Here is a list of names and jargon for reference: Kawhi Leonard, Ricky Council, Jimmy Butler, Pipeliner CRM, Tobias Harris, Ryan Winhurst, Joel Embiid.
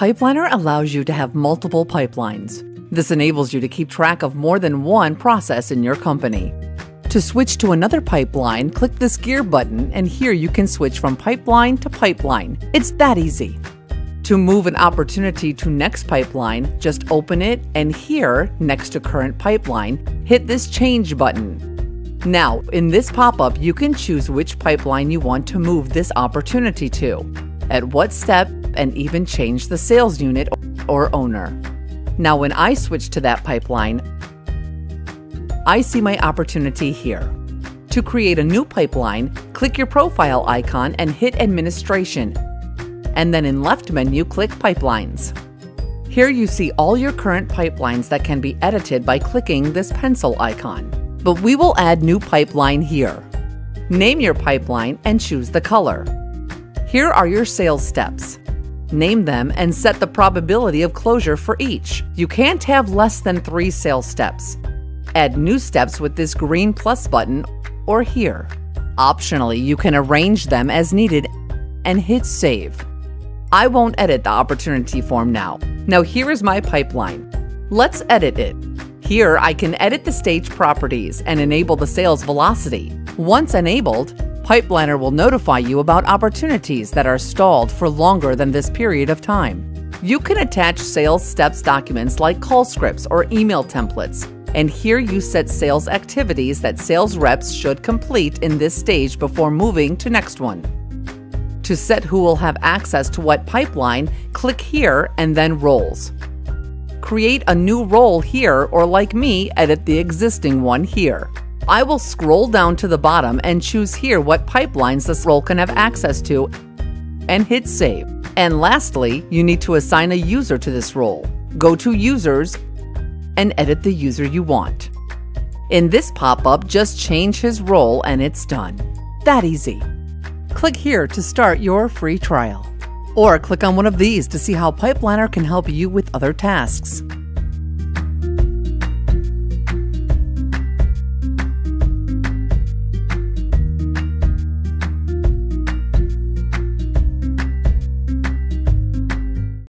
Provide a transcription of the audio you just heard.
Pipeliner allows you to have multiple pipelines. This enables you to keep track of more than one process in your company. To switch to another pipeline, click this gear button, and here you can switch from pipeline to pipeline. It's that easy. To move an opportunity to next pipeline, just open it, and here, next to current pipeline, hit this change button. Now, in this pop-up, you can choose which pipeline you want to move this opportunity to, at what step, and even change the sales unit or owner. Now, when I switch to that pipeline, I see my opportunity here. To create a new pipeline, click your profile icon and hit Administration, and then in left menu, click Pipelines. Here you see all your current pipelines that can be edited by clicking this pencil icon. But we will add new pipeline here. Name your pipeline and choose the color. Here are your sales steps. Name them and set the probability of closure for each. You can't have less than 3 sales steps. Add new steps with this green plus button or here. Optionally, you can arrange them as needed and hit save. I won't edit the opportunity form now. Now here is my pipeline. Let's edit it. Here, I can edit the stage properties and enable the sales velocity. Once enabled, Pipeliner will notify you about opportunities that are stalled for longer than this period of time. You can attach sales steps documents like call scripts or email templates, and here you set sales activities that sales reps should complete in this stage before moving to next one. To set who will have access to what pipeline, click here and then roles. Create a new role here, or like me, edit the existing one here. I will scroll down to the bottom and choose here what pipelines this role can have access to and hit save. And lastly, you need to assign a user to this role. Go to Users and edit the user you want. In this pop-up, just change his role and it's done. That easy. Click here to start your free trial. Or click on one of these to see how Pipeliner can help you with other tasks.